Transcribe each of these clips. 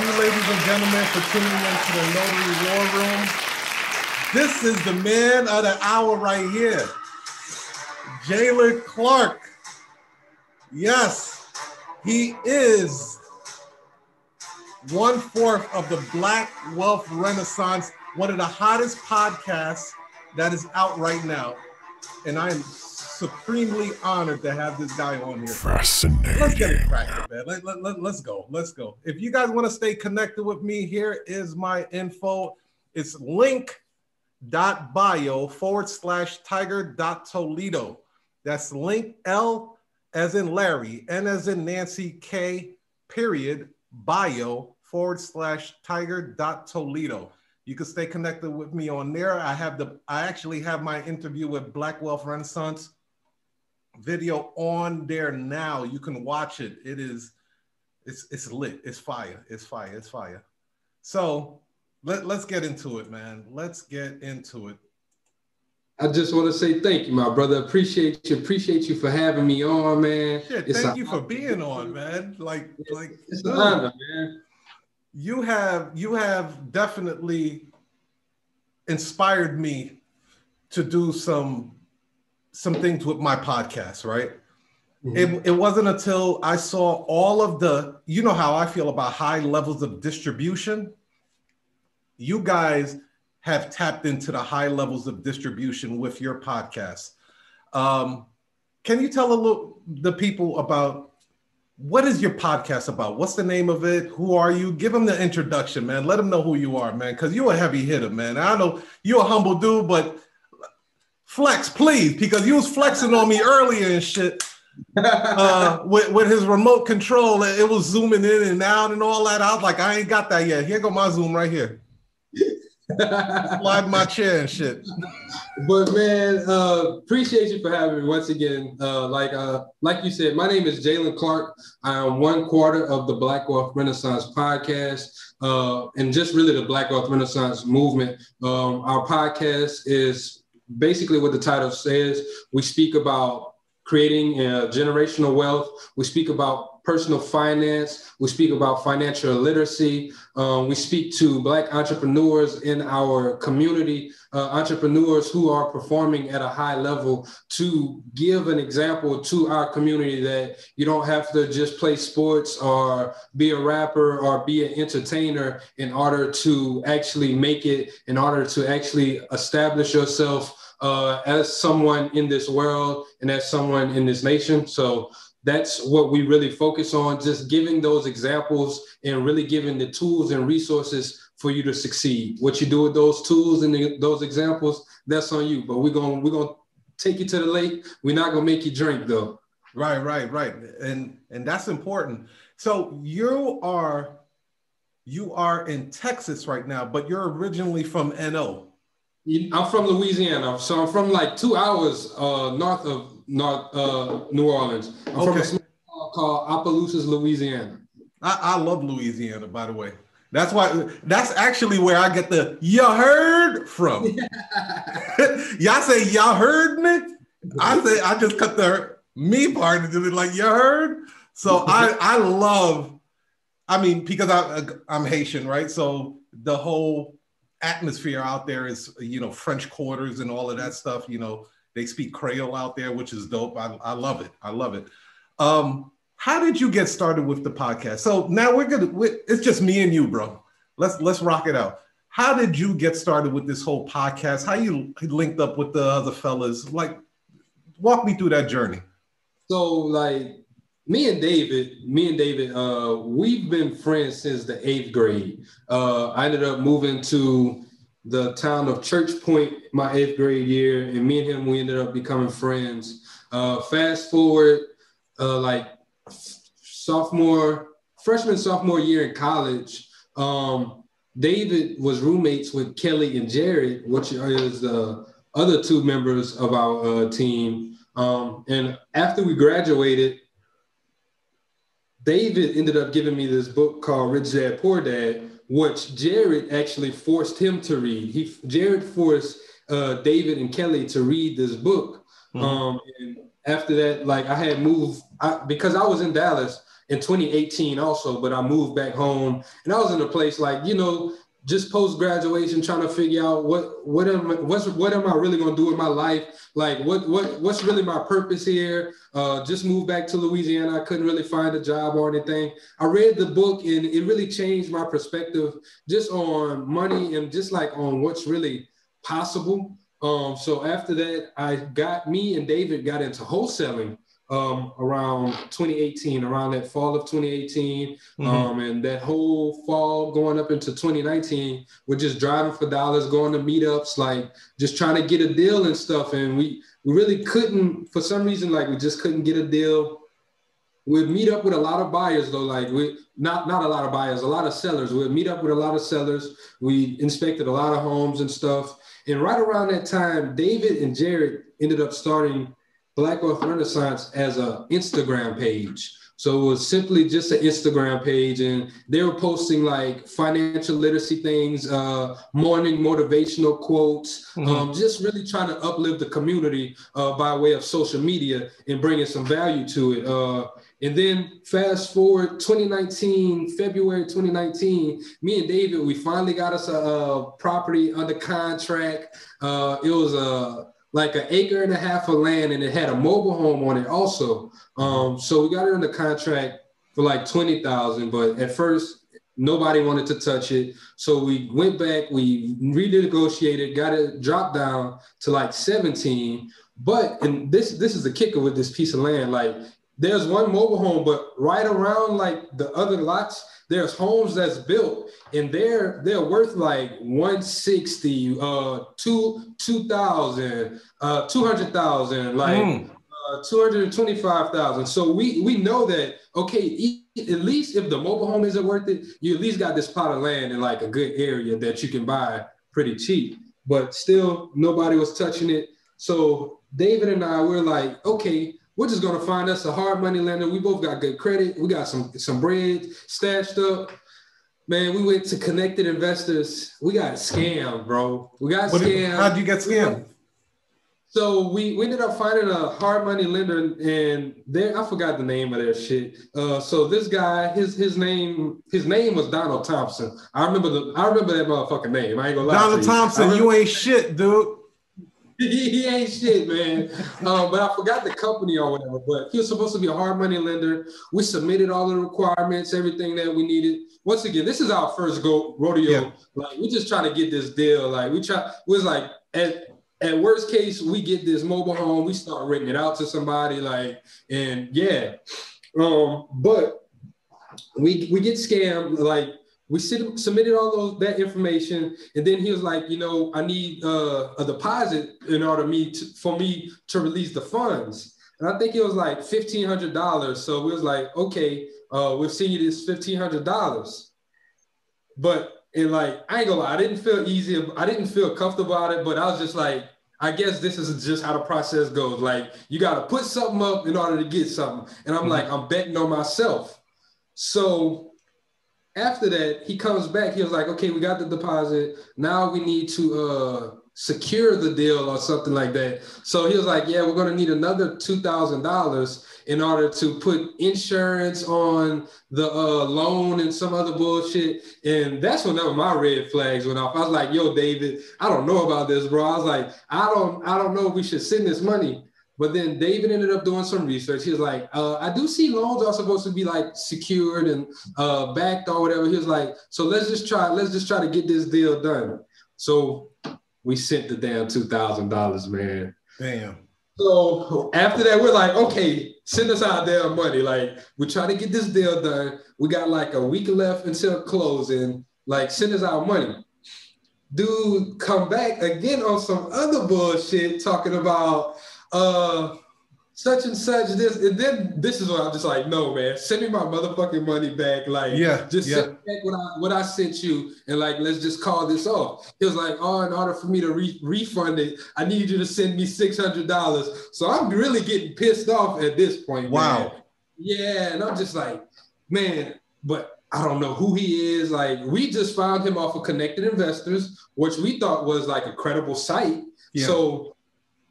you, ladies and gentlemen, for tuning into the Notary War Room. This is the man of the hour right here, Jalen Clark. Yes, he is 1/4 of the Black Wealth Renaissance, one of the hottest podcasts that is out right now. And I am supremely honored to have this guy on here. Fascinating. Let's get it cracking, man. Let's go. If you guys want to stay connected with me, here is my info. It's link.bio/tiger.toledo. That's link L as in Larry, N as in Nancy, K period, bio/tiger.toledo. You can stay connected with me on there. I actually have my interview with Black Wealth Renaissance video on there now. You can watch it. It's lit. It's fire. So let's get into it, man. Let's get into it. I just want to say thank you, my brother. Appreciate you for having me on, man. Thank you for being on, man. It's an honor, man. You have definitely inspired me to do some things with my podcast, right? Mm-hmm. It wasn't until I saw all of the, you know how I feel about high levels of distribution. You guys have tapped into the high levels of distribution with your podcast. Can you tell the people about what is your podcast about? What's the name of it? Who are you? Give them the introduction, man. Let them know who you are, man, because you're a heavy hitter, man. I know you're a humble dude, but flex, please, because you was flexing on me earlier and shit with his remote control. It was zooming in and out and all that. I was like, I ain't got that yet. Here go my Zoom right here. Slide my chair and shit. But man, appreciate you for having me once again. Like you said, my name is Jalen Clark. I am 1/4 of the Black Wealth Renaissance podcast, and just really the Black Wealth Renaissance movement. Our podcast is basically what the title says. We speak about creating generational wealth. We speak about personal finance. We speak about financial literacy. We speak to Black entrepreneurs in our community, entrepreneurs who are performing at a high level, to give an example to our community that you don't have to just play sports or be a rapper or be an entertainer in order to actually make it, in order to actually establish yourself as someone in this world and as someone in this nation. So that's what we really focus on, just giving those examples and really giving the tools and resources for you to succeed. What you do with those tools and those examples, that's on you. But we're gonna take you to the lake. We're not gonna make you drink though. Right. And that's important. So you are in Texas right now, but you're originally from NO. I'm from Louisiana, so I'm from like 2 hours north of New Orleans. I'm from a small town called Appaloosa, Louisiana. I love Louisiana, by the way. That's actually where I get the "you heard" from. Y'all say "y'all heard me." I say I just cut the "me" part and do it like "you heard." So I love. I mean, because I'm Haitian, right? So the whole atmosphere out there is French quarters and all of that stuff. They speak Creole out there, which is dope. I love it. How did you get started with the podcast? So now it's just me and you, bro. Let's rock it out. How did you get started with this whole podcast? How you linked up with the other fellas? Like, walk me through that journey. So me and David, we've been friends since the 8th grade. I ended up moving to the town of Church Point my 8th grade year, and me and him, we ended up becoming friends. Fast forward, freshman sophomore year in college, David was roommates with Kelly and Jared, which is the other two members of our team. And after we graduated, David ended up giving me this book called Rich Dad, Poor Dad, which Jared actually forced him to read. Jared forced David and Kelly to read this book. Mm-hmm. And after that, I had moved, because I was in Dallas, in 2018 also, but I moved back home and I was in a place like, you know, just post-graduation, trying to figure out what am I really going to do with my life? Like what's really my purpose here? Just moved back to Louisiana. I couldn't really find a job or anything. I read the book and it really changed my perspective just on money and just like on what's really possible. So after that, me and David got into wholesaling around 2018, around that fall of 2018. Mm-hmm. And that whole fall going up into 2019, we're just driving for dollars, going to meetups, like just trying to get a deal and stuff. And we really couldn't, for some reason, like we just couldn't get a deal. We'd meet up with a lot of buyers though, like a lot of sellers. We'd meet up with a lot of sellers. We inspected a lot of homes and stuff. And right around that time, David and Jared ended up starting Black Wealth Renaissance as an Instagram page. So it was simply just an Instagram page, and they were posting like financial literacy things, morning motivational quotes, mm-hmm. Just really trying to uplift the community by way of social media and bringing some value to it. And then fast forward 2019, February 2019, me and David, we finally got us a property under contract. It was like an acre and a half of land, and it had a mobile home on it also. So we got it under contract for like $20,000, but at first nobody wanted to touch it. So we went back, we renegotiated, got it dropped down to like 17. But, and this is the kicker with this piece of land, like there's one mobile home, but right around like the other lots, there's homes that's built and they're worth like 160, 2,000, 200,000, like 225,000. So we know that, okay, at least if the mobile home isn't worth it, you at least got this plot of land in like a good area that you can buy pretty cheap, but still nobody was touching it. So David and I were like, okay, we're just going to find us a hard money lender. We both got good credit. We got some bread stashed up. Man, we went to Connected Investors. We got scammed, bro. How'd you get scammed? So we ended up finding a hard money lender, and I forgot the name of their shit. So this guy, his name was Donald Thompson. I remember that motherfucking name. I ain't gonna lie. Donald to you. Thompson, you ain't shit, dude. He ain't shit, man. But I forgot the company or whatever, but he was supposed to be a hard money lender. We submitted all the requirements, everything that we needed. Once again, this is our first rodeo. Yeah. Like, we just trying to get this deal. Like, at worst case, we get this mobile home. We start renting it out to somebody, like, and yeah. But we get scammed, like, we submitted that information, and then he was like, you know, I need a deposit in order for me to release the funds. And I think it was like $1,500. So we was like, okay, we'll send you this $1,500. But I ain't gonna lie, I didn't feel easy. I didn't feel comfortable about it, but I was just like, I guess this is just how the process goes. Like, you got to put something up in order to get something. And I'm mm-hmm. like, I'm betting on myself. So after that, he comes back. He was like, okay, we got the deposit. Now we need to secure the deal or something like that. So he was like, yeah, we're going to need another $2,000 in order to put insurance on the loan and some other bullshit. And that's whenever my red flags went off. I was like, yo, David, I don't know about this, bro. I was like, I don't know if we should send this money. But then David ended up doing some research. He was like, I do see loans are supposed to be like secured and backed or whatever. He was like, so let's just try to get this deal done. So we sent the damn $2,000, man. Damn. So after that, we're like, okay, send us our damn money. Like, we're trying to get this deal done. We got like a week left until closing. Like, send us our money. Dude, come back again on some other bullshit talking about such and such this, and then this is what I'm just like, no, man, send me my motherfucking money back. Like, yeah, just send back what I sent you, and like, let's just call this off. It was like, oh, in order for me to refund it, I need you to send me $600. So I'm really getting pissed off at this point. Wow. Man. Yeah, and I'm just like, man, but I don't know who he is. Like, we just found him off of Connected Investors, which we thought was like a credible site. Yeah. So,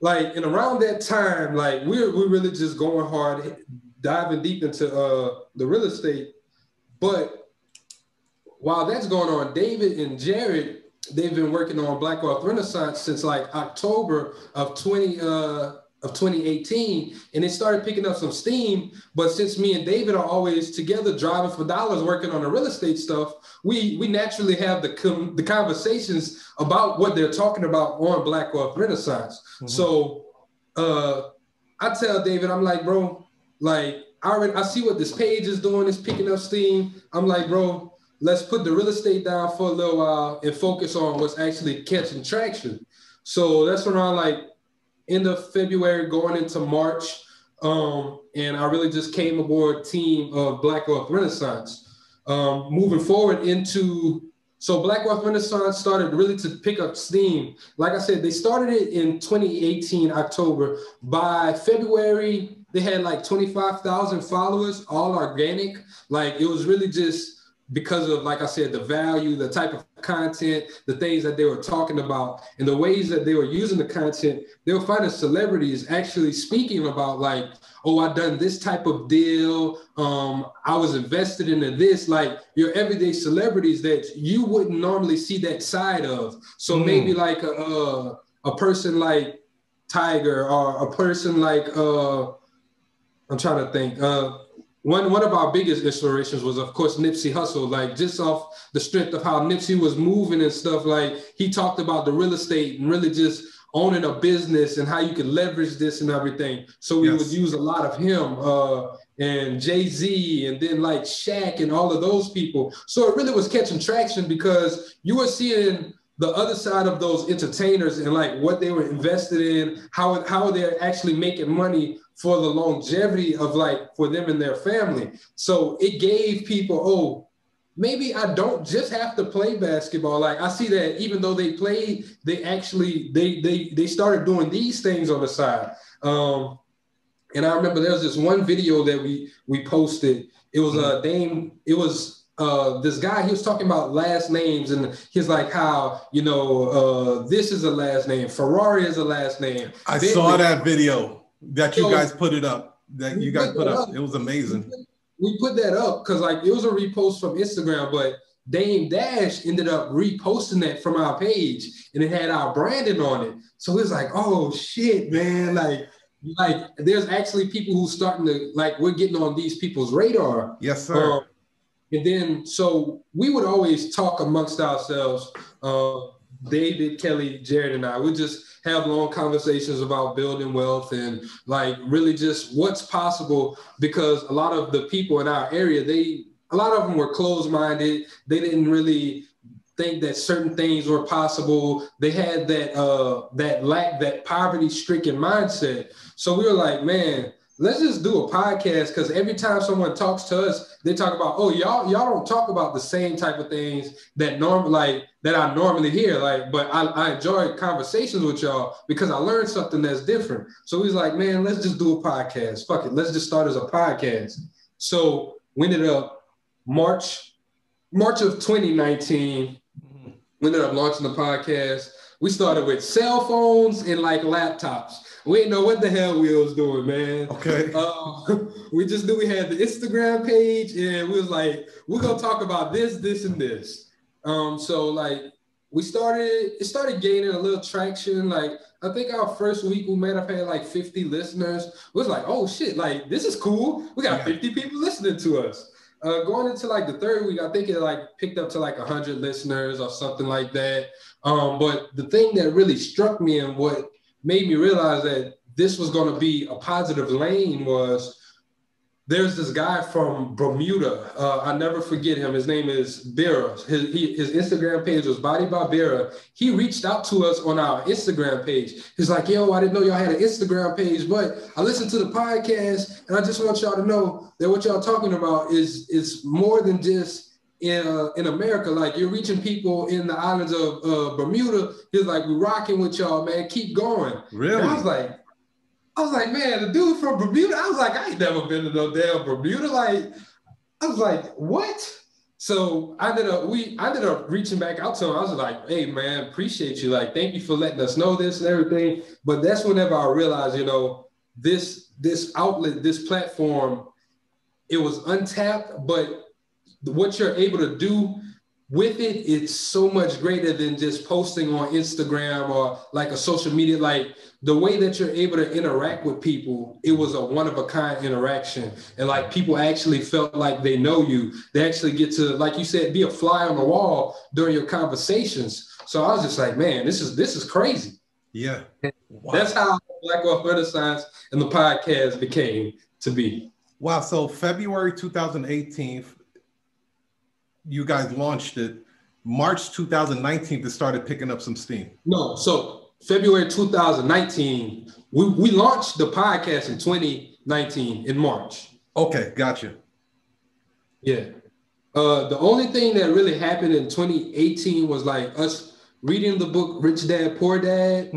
like, and around that time, like, we were really just going hard. diving deep into the real estate. But while that's going on, David and Jared, they've been working on Black Wealth Renaissance since like October of 2018, and it started picking up some steam. But since me and David are always together driving for dollars, working on the real estate stuff, we naturally have the conversations about what they're talking about on Black Wealth Renaissance. Mm-hmm. So I tell David, I'm like, bro, like I see what this page is doing. It's picking up steam. I'm like, bro, let's put the real estate down for a little while and focus on what's actually catching traction. So that's around like end of February, going into March. And I really just came aboard team of Black Wealth Renaissance. Moving forward into, so Black Wealth Renaissance started really to pick up steam. Like I said, they started it in 2018, October. By February, they had like 25,000 followers, all organic. Like it was really just, because of, like I said, the value, the type of content, the things that they were talking about, and the ways that they were using the content, they were finding celebrities actually speaking about like, oh, I done this type of deal. I was invested into this, like your everyday celebrities that you wouldn't normally see that side of. So maybe like a person like Tiger, or a person like, I'm trying to think, One of our biggest inspirations was, of course, Nipsey Hussle, like just off the strength of how Nipsey was moving and stuff. Like he talked about the real estate and really just owning a business and how you could leverage this and everything. So we would use a lot of him and Jay-Z and then like Shaq and all of those people. So it really was catching traction because you were seeing the other side of those entertainers and like what they were invested in, how they're actually making money for the longevity of like for them and their family. So it gave people, oh, maybe I don't just have to play basketball. Like I see that even though they played, they actually, they started doing these things on the side. And I remember there was this one video that we posted. It was this guy, he was talking about last names and he's like how, you know, this is a last name. Ferrari is a last name. I saw that video. That you guys put up. It was amazing. We put that up because like it was a repost from Instagram, but Dame Dash ended up reposting that from our page and it had our branding on it. So it's like, oh shit, man. Like there's actually people who starting to like, we're getting on these people's radar. Yes, sir. And then, so we would always talk amongst ourselves, David, Kelly, Jared, and I would just have long conversations about building wealth and like really just what's possible, because a lot of the people in our area, a lot of them were closed-minded. They didn't really think that certain things were possible. They had that poverty-stricken mindset. So we were like, man, let's just do a podcast, because every time someone talks to us, they talk about, oh, y'all don't talk about the same type of things that I normally hear. Like, but I enjoy conversations with y'all because I learned something that's different. So he's like, man, let's just do a podcast. Fuck it. Let's just start as a podcast. So we ended up March of 2019, we ended up launching the podcast. We started with cell phones and like laptops. We didn't know what the hell we was doing, man. Okay. We just knew we had the Instagram page and we was like, we're going to talk about this, this, and this. So like it started gaining a little traction. Like I think our first week we might have had like 50 listeners. It was like, oh shit, like this is cool. We got 50 people listening to us. Going into like the third week, I think it like picked up to like 100 listeners or something like that. But the thing that really struck me and what made me realize that this was going to be a positive lane was there's this guy from Bermuda. I never forget him. His name is Bera. His Instagram page was Body by Bera. He reached out to us on our Instagram page. He's like, yo, I didn't know y'all had an Instagram page, but I listened to the podcast and I just want y'all to know that what y'all talking about is more than just in America. Like you're reaching people in the islands of Bermuda. He's like, we're rocking with y'all, man. Keep going. Really? And I was like, man, the dude from Bermuda, I was like, I ain't never been to no damn Bermuda. Like, I was like, what? So I ended up reaching back out to him. I was like, hey, man, appreciate you. Like, thank you for letting us know this and everything. But that's whenever I realized, you know, this outlet, this platform It was untapped, but what you're able to do with it, it's so much greater than just posting on Instagram or like a social media. Like the way that you're able to interact with people, it was a one-of-a-kind interaction. And like people actually felt like they know you. They actually get to, like you said, be a fly on the wall during your conversations. So I was just like, man, this is crazy. Yeah. Wow. That's how Black Wealth Renaissance and the podcast became to be. Wow. So February 2018, you guys launched it. March 2019, it started picking up some steam. No, so February 2019, we launched the podcast in 2019 in March. Okay, gotcha. Yeah. The only thing that really happened in 2018 was like us reading the book Rich Dad, Poor Dad,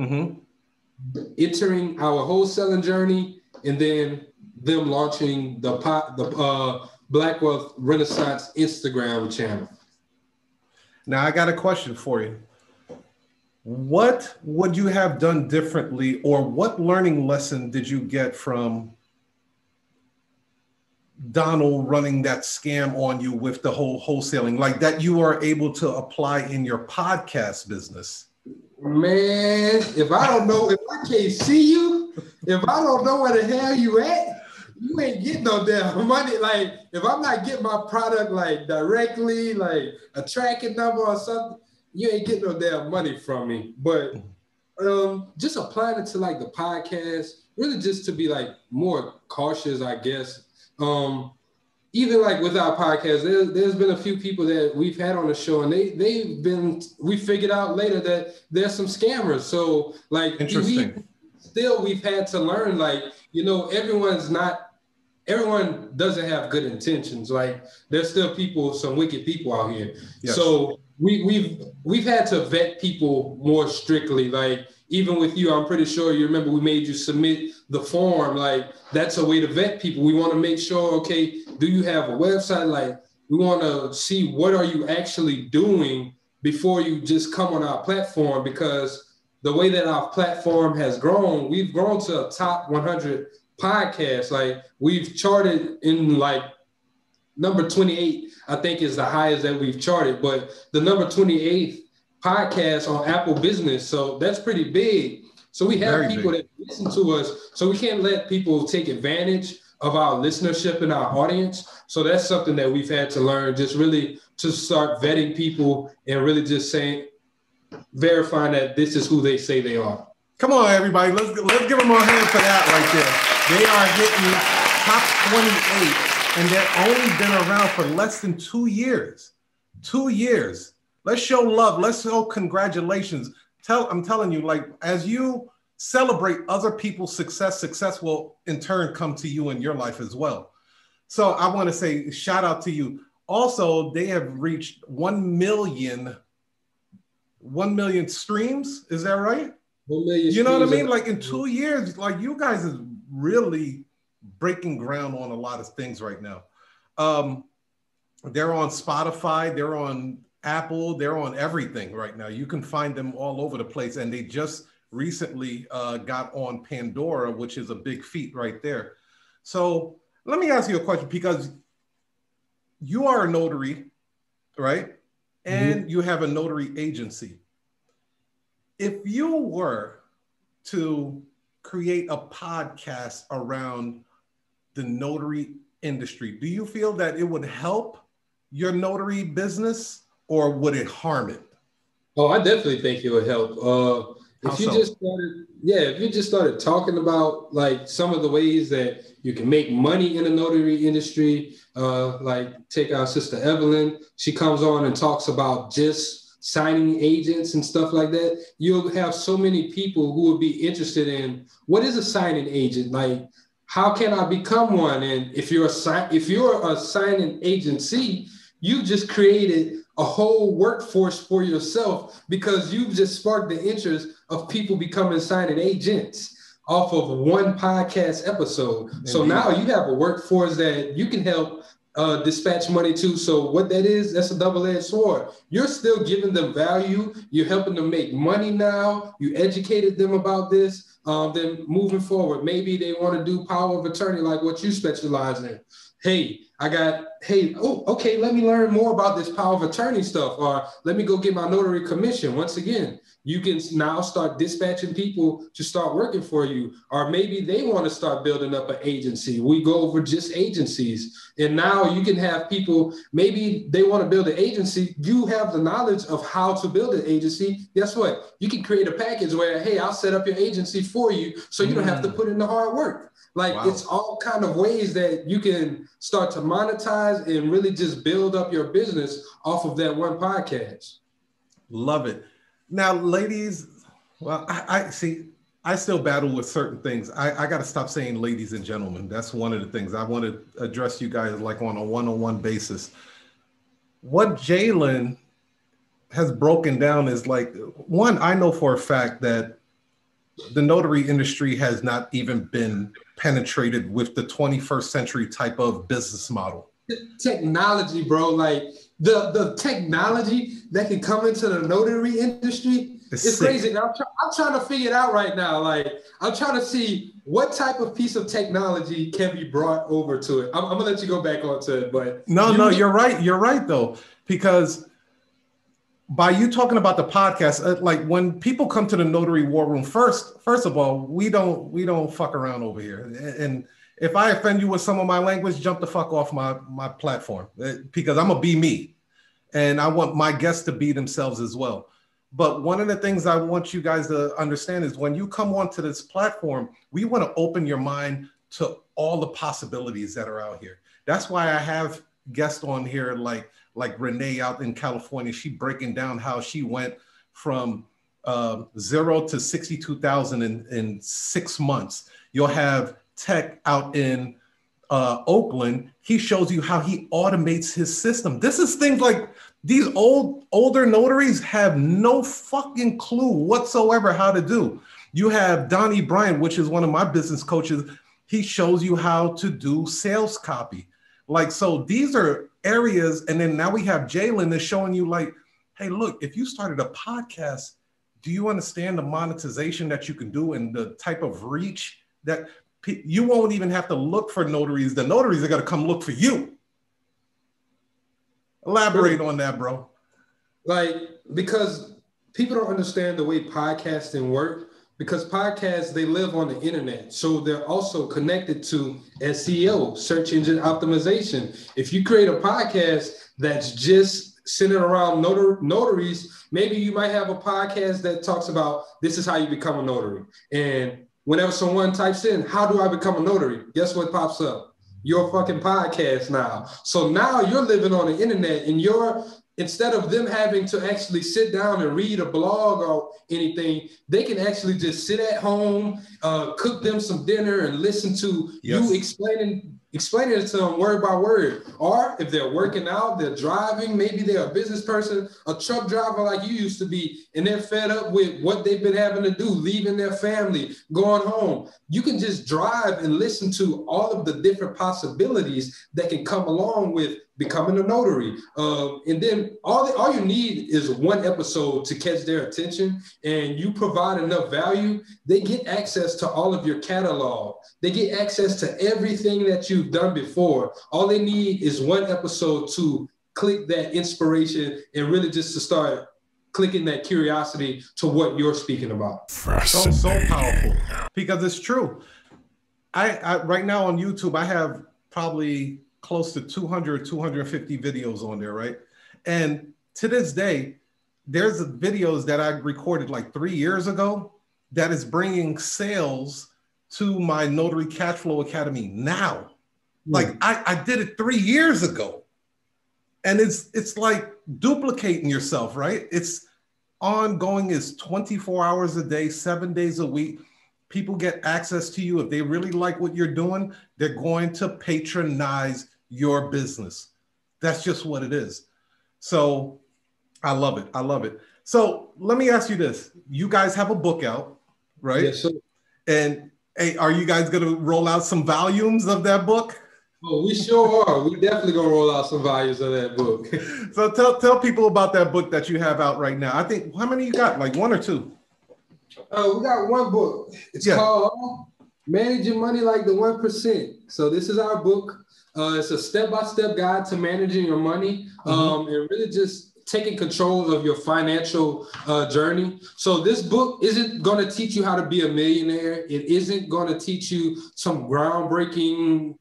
entering our wholesaling journey, and then them launching the Black Wealth Renaissance Instagram channel. Now, I got a question for you. What would you have done differently, or what learning lesson did you get from Donald running that scam on you with the whole wholesaling, like that you are able to apply in your podcast business? Man, if I don't know, if I can't see you, if I don't know where the hell you at, you ain't getting no damn money. Like, if I'm not getting my product, like, directly, like, a tracking number or something, you ain't getting no damn money from me. But just applying it to, like, the podcast, really just to be, like, more cautious, I guess. Even, like, with our podcast, there's been a few people that we've had on the show, and we figured out later that there's some scammers. So, like, we've had to learn, like, you know, everyone doesn't have good intentions. Like, there's still some wicked people out here. Yes. So we've had to vet people more strictly. Like, even with you, I'm pretty sure you remember we made you submit the form. Like, that's a way to vet people. We want to make sure, okay, do you have a website? Like, we want to see what are you actually doing before you just come on our platform, because the way that our platform has grown, we've grown to a top 100 podcast. Like, we've charted in like number 28, I think is the highest that we've charted, but the number 28th podcast on Apple Business. So that's pretty big. So we have people that listen to us. So we can't let people take advantage of our listenership and our audience. So that's something that we've had to learn, just really to start vetting people and really just saying, verifying that this is who they say they are. Come on, everybody. Let's give them a hand for that right there. They are hitting top 28, and they've only been around for less than 2 years. 2 years. Let's show love. Let's show congratulations. I'm telling you, like, as you celebrate other people's success will in turn come to you in your life as well. So I want to say shout out to you. Also, they have reached 1 million streams. Is that right? 1 million. You know what I mean? Like, in 2 years, like, you guys is really breaking ground on a lot of things right now. They're on Spotify, they're on Apple, they're on everything right now. You can find them all over the place. And they just recently got on Pandora, which is a big feat right there. So let me ask you a question, because you are a notary, right? And you have a notary agency. If you were to create a podcast around the notary industry, do you feel that it would help your notary business, or would it harm it? Oh, I definitely think it would help. If you just started talking about, like, some of the ways that you can make money in the notary industry, like, take our sister Evelyn, she comes on and talks about just signing agents and stuff like that. You'll have so many people who would be interested in, what is a signing agent? Like, how can I become one? And if you're a signing agency, you just created a whole workforce for yourself, because you've just sparked the interest of people becoming signing agents off of one podcast episode. Indeed. So now you have a workforce that you can help dispatch money to. So what that is, that's a double-edged sword. You're still giving them value. You're helping them make money now. You educated them about this. Then moving forward, maybe they want to do power of attorney, like what you specialize in. Hey, let me learn more about this power of attorney stuff, or let me go get my notary commission. Once again, you can now start dispatching people to start working for you, or maybe they want to start building up an agency. We go over just agencies, and now you can have people, maybe they want to build an agency. You have the knowledge of how to build an agency. Guess what? You can create a package where, hey, I'll set up your agency for you so you don't have to put in the hard work. Like, wow. It's all kind of ways that you can start to monetize and really just build up your business off of that one podcast. Love it. Now, ladies, well, I see, I still battle with certain things. I got to stop saying ladies and gentlemen. That's one of the things I want to address you guys like on a one-on-one basis. What Jalen has broken down is like, one, I know for a fact that the notary industry has not even been penetrated with the 21st century type of business model. Technology, bro, like the technology that can come into the notary industry, it's crazy. And I'm trying to figure it out right now. Like, I'm trying to see what type of piece of technology can be brought over to it. I'm gonna let you go back onto it, but no, you're right. You're right though, because by you talking about the podcast, like when people come to the notary war room, first of all, we don't fuck around over here. And if I offend you with some of my language, jump the fuck off my platform, because I'm gonna be me. And I want my guests to be themselves as well. But one of the things I want you guys to understand is when you come onto this platform, we want to open your mind to all the possibilities that are out here. That's why I have guests on here like Renee out in California. She breaking down how she went from zero to 62,000 in 6 months. You'll have Tech out in Oakland. He shows you how he automates his system. This is things like these older notaries have no fucking clue whatsoever how to do. You have Donnie Bryant, which is one of my business coaches. He shows you how to do sales copy. Like, so these are areas, and then now we have Jalen is showing you like, hey, look, if you started a podcast, do you understand the monetization that you can do and the type of reach that you won't even have to look for notaries. The notaries are going to come look for you. Elaborate on that, bro. Like, because people don't understand the way podcasting works, because podcasts, they live on the internet. So they're also connected to SEO, search engine optimization. If you create a podcast that's just centered around notaries, maybe you might have a podcast that talks about this is how you become a notary. And whenever someone types in, how do I become a notary? Guess what pops up? Your fucking podcast now. So now you're living on the internet, and instead of them having to actually sit down and read a blog or anything, they can actually just sit at home, cook them some dinner and listen to you explaining it to them word by word. Or if they're working out, they're driving, maybe they're a business person, a truck driver like you used to be, and they're fed up with what they've been having to do, leaving their family, going home. You can just drive and listen to all of the different possibilities that can come along with becoming a notary. And then all you need is one episode to catch their attention, and you provide enough value. They get access to all of your catalog. They get access to everything that you've done before. All they need is one episode to click that inspiration and really just to start clicking that curiosity to what you're speaking about. So powerful, because it's true. I right now on YouTube, I have probably close to 200 or 250 videos on there, right? And to this day, there's videos that I recorded like 3 years ago that is bringing sales to my Notary Cash Flow Academy now. Like I did it 3 years ago. And it's like duplicating yourself, right? It's ongoing, is 24 hours a day, 7 days a week. People get access to you. If they really like what you're doing, they're going to patronize your business. That's just what it is. So I love it. I love it. So let me ask you this. You guys have a book out, right? Yes, sir. And hey, are you guys going to roll out some volumes of that book? Oh, we sure are. We definitely going to roll out some volumes of that book. So tell people about that book that you have out right now. I think, how many you got? Like one or two? We got one book. It's called Manage Your Money Like the 1%. So this is our book. It's a step-by-step guide to managing your money, and really just taking control of your financial journey. So this book isn't going to teach you how to be a millionaire. It isn't going to teach you some groundbreaking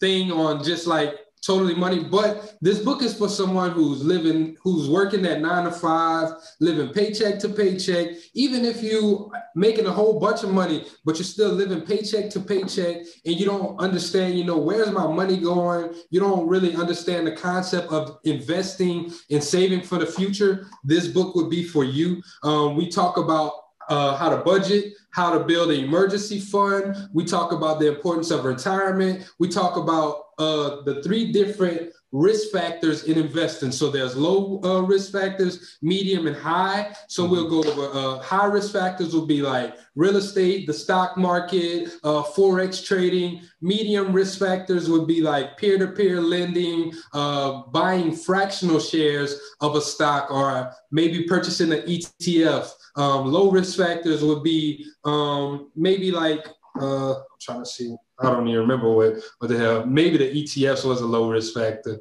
thing on just like totally money. But this book is for someone who's living, who's working that 9 to 5, living paycheck to paycheck. Even if you making a whole bunch of money, but you're still living paycheck to paycheck and you don't understand, you know, where's my money going? You don't really understand the concept of investing and saving for the future. This book would be for you. We talk about how to budget, how to build an emergency fund. We talk about the importance of retirement. We talk about the 3 different risk factors in investing. So there's low risk factors, medium, and high. So we'll go over high risk factors will be like real estate, the stock market, Forex trading. Medium risk factors would be like peer-to-peer lending, buying fractional shares of a stock, or maybe purchasing an ETF. Low risk factors would be maybe like, I'm trying to see. I don't even remember what the hell. Maybe the ETFs was a low risk factor.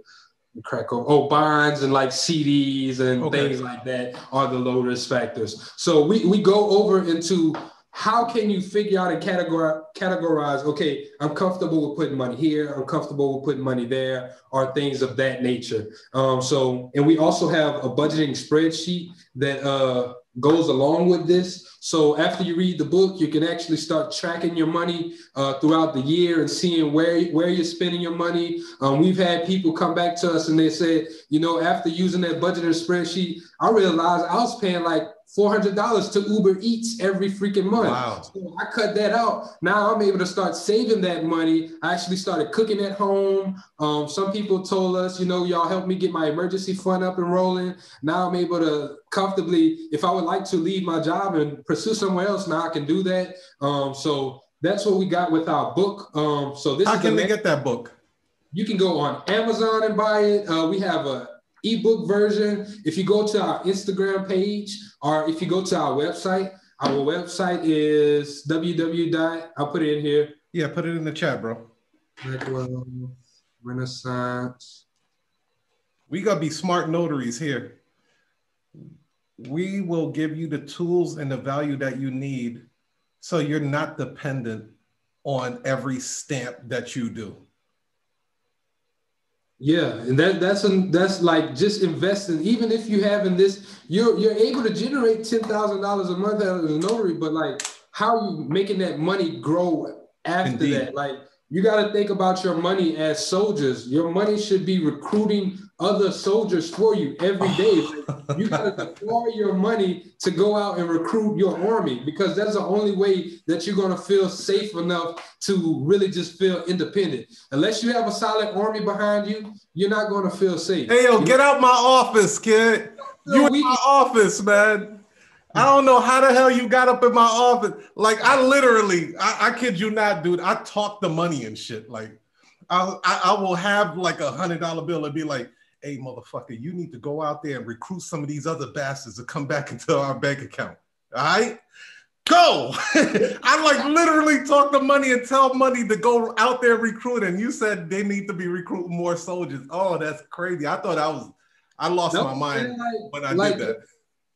Bonds and like CDs and things like that are the low risk factors. So we go over into how can you figure out and categorize, okay, I'm comfortable with putting money here, I'm comfortable with putting money there, or things of that nature. And we also have a budgeting spreadsheet that goes along with this. So after you read the book, you can actually start tracking your money throughout the year and seeing where you're spending your money. We've had people come back to us and they said, you know, after using that budgeting spreadsheet, I realized I was paying like $400 to Uber Eats every freaking month. Wow. So I cut that out. Now I'm able to start saving that money. I actually started cooking at home. Some people told us, you know, y'all helped me get my emergency fund up and rolling. Now I'm able to comfortably, if I would like to leave my job and pursue somewhere else, now I can do that. So that's what we got with our book. How can they get that book? You can go on Amazon and buy it. We have a ebook version. If you go to our Instagram page, or if you go to our website is I'll put it in here. Yeah, put it in the chat, bro. Black Wealth Renaissance. We gotta be smart notaries here. We will give you the tools and the value that you need, so you're not dependent on every stamp that you do. Yeah, and that's like just investing. Even if you have in this, you're able to generate $10,000 a month as a notary, but like how are you making that money grow after that? Like you got to think about your money as soldiers. Your money should be recruiting other soldiers for you every day. Like, you got to deploy your money to go out and recruit your army, because that's the only way that you're going to feel safe enough to really just feel independent. Unless you have a solid army behind you, you're not going to feel safe. Hey, yo, get out my office, kid. You in my office, man. I don't know how the hell you got up in my office. Like, I literally, I kid you not, dude, I talk the money and shit. Like, I will have like a $100 bill and be like, hey, motherfucker, you need to go out there and recruit some of these other bastards to come back into our bank account. All right? Go! I like literally talk the money and tell money to go out there recruiting. You said they need to be recruiting more soldiers. Oh, that's crazy. I thought I lost my mind when I did that.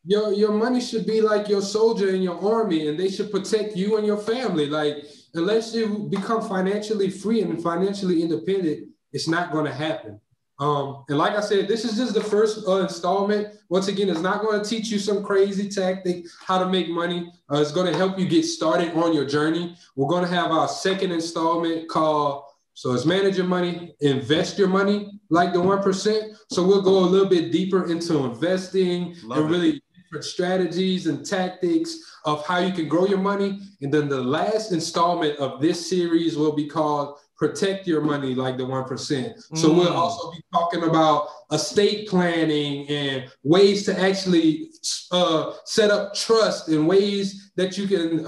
Your money should be like your soldier in your army, and they should protect you and your family. Like, unless you become financially free and financially independent, it's not going to happen. And like I said, this is just the first installment. Once again, it's not going to teach you some crazy tactic, how to make money. It's going to help you get started on your journey. We're going to have our second installment called, so it's manage your money, invest your money, like the 1%. So we'll go a little bit deeper into investing and really strategies and tactics of how you can grow your money. And then the last installment of this series will be called Protect Your Money Like the 1%. So we'll also be talking about estate planning and ways to actually set up trust and ways that you can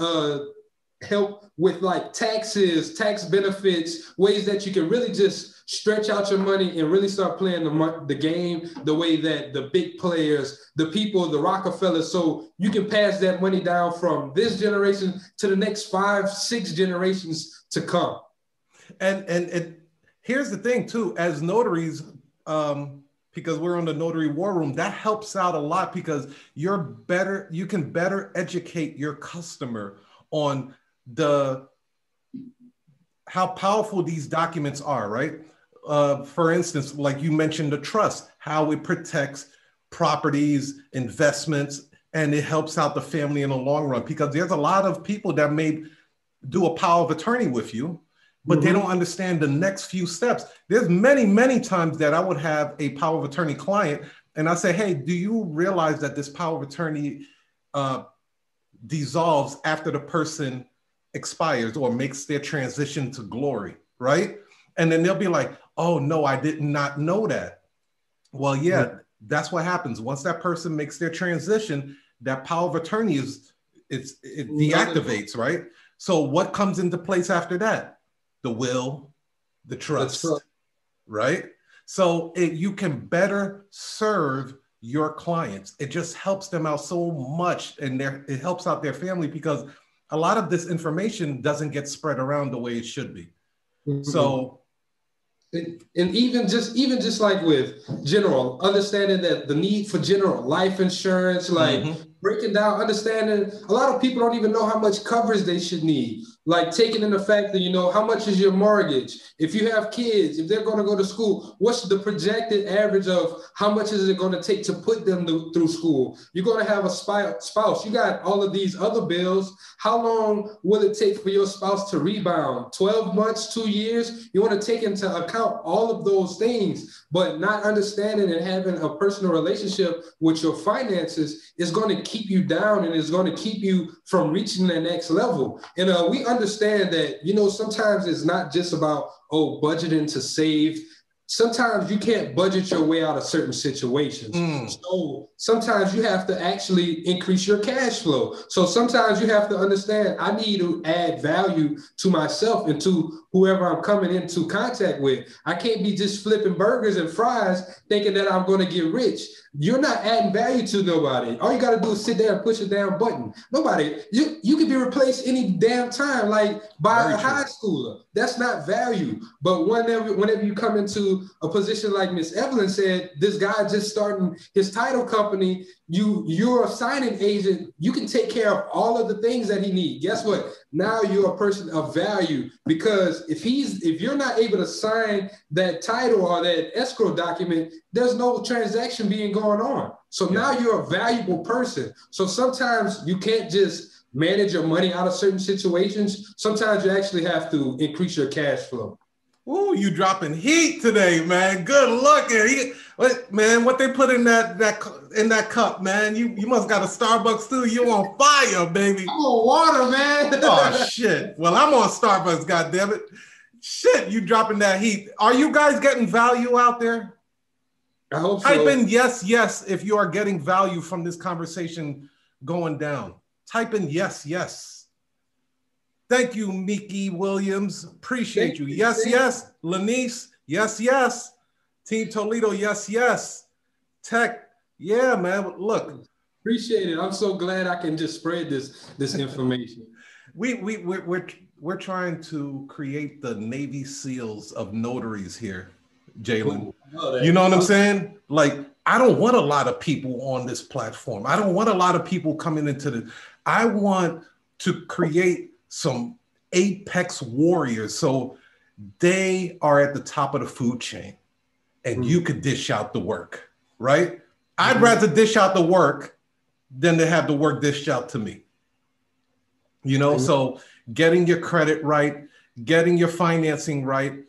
help with like taxes, tax benefits, ways that you can really just stretch out your money and really start playing the game the way that the big players, the people, the Rockefellers, so you can pass that money down from this generation to the next 5, 6 generations to come. And Here's the thing too, as notaries, because we're on the notary war room, that helps out a lot because you're better, you can better educate your customer on the how powerful these documents are, right? For instance, like you mentioned the trust, how it protects properties, investments, and it helps out the family in the long run because there's a lot of people that may do a power of attorney with you, but they don't understand the next few steps. There's many, many times that I would have a power of attorney client and I say, hey, do you realize that this power of attorney dissolves after the person expires or makes their transition to glory, right? And then they'll be like, oh no, I did not know that. Well, yeah, that's what happens. Once that person makes their transition, that power of attorney it deactivates, right? So what comes into place after that? The will, the trust, right? So you can better serve your clients. It just helps them out so much and it helps out their family because a lot of this information doesn't get spread around the way it should be. Mm-hmm. So. And even just like with general, understanding that the need for general life insurance, like breaking down, understanding a lot of people don't even know how much coverage they should need. Like taking in the fact that, you know, how much is your mortgage? If you have kids, if they're going to go to school, what's the projected average of how much is it going to take to put them through school? You're going to have a spouse. You got all of these other bills. How long will it take for your spouse to rebound? 12 months, 2 years? You want to take into account all of those things, but not understanding and having a personal relationship with your finances is going to keep you down and is going to keep you from reaching that next level. And we understand that, you know, sometimes it's not just about, oh, budgeting to save. Sometimes you can't budget your way out of certain situations. So sometimes you have to actually increase your cash flow. So sometimes you have to understand, I need to add value to myself and to whoever I'm coming into contact with. I can't be just flipping burgers and fries thinking that I'm going to get rich. You're not adding value to nobody. All you got to do is sit there and push a damn button. Nobody, you could be replaced any damn time, like by a high schooler. That's not value. But whenever you come into a position like Miss Evelyn said, this guy just starting his title company, you're a signing agent. You can take care of all of the things that he needs. Guess what? Now you're a person of value because if you're not able to sign that title or that escrow document, there's no transaction being going on. So now you're a valuable person. So sometimes you can't just manage your money out of certain situations. Sometimes you actually have to increase your cash flow. Ooh, you dropping heat today, man. Good luck. Man, what they put in that cup, man. You must got a Starbucks too. You on fire, baby. I'm on water, man. Oh shit. Well, I'm on Starbucks, goddammit. Shit, you dropping that heat. Are you guys getting value out there? I hope so. Type in yes if you are getting value from this conversation going down. Type in yes. Thank you, Mickey Williams. Appreciate you. Yes. Lanice, yes. Team Toledo, yes. Tech, yeah, man. Look. Appreciate it. I'm so glad I can just spread this information. We're trying to create the Navy Seals of notaries here, Jalen. You know what I'm saying? Like, I don't want a lot of people on this platform. I don't want a lot of people coming into this. I want to create some apex warriors, so they are at the top of the food chain and you could dish out the work, right? I'd rather dish out the work than to have the work dished out to me, you know? So getting your credit right, getting your financing right,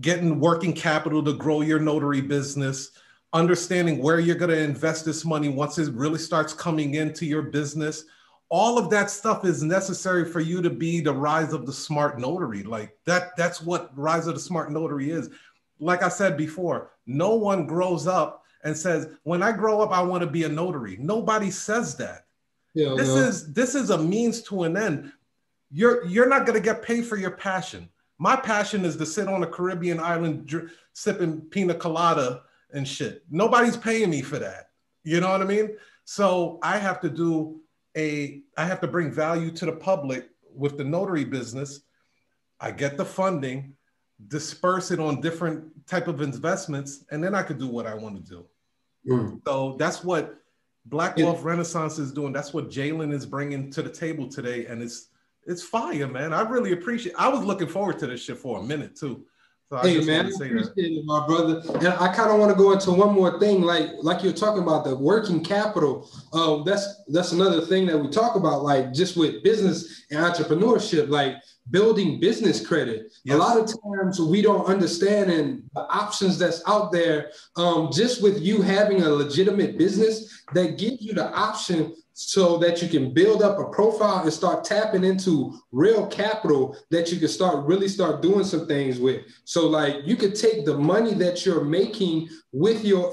getting working capital to grow your notary business, understanding where you're going to invest this money once it really starts coming into your business. All of that stuff is necessary for you to be the rise of the smart notary. Like that's what rise of the smart notary is. Like I said before, no one grows up and says, when I grow up, I want to be a notary. Nobody says that. Yeah, this is a means to an end. You're not going to get paid for your passion. My passion is to sit on a Caribbean island sipping pina colada and shit. Nobody's paying me for that. You know what I mean? So I have to bring value to the public with the notary business. I get the funding, disperse it on different type of investments, and then I could do what I want to do. Mm. So that's what Black Wealth Renaissance is doing. That's what Jalen is bringing to the table today. And it's fire, man. I really appreciate it. I was looking forward to this shit for a minute too. So I appreciate it, my brother. And I kind of want to go into one more thing, like you're talking about the working capital. That's another thing that we talk about, like just with business and entrepreneurship, like building business credit. Yes. A lot of times we don't understand and the options that's out there. Just with you having a legitimate business that gives you the option so that you can build up a profile and start tapping into real capital that you can really start doing some things with. So like you could take the money that you're making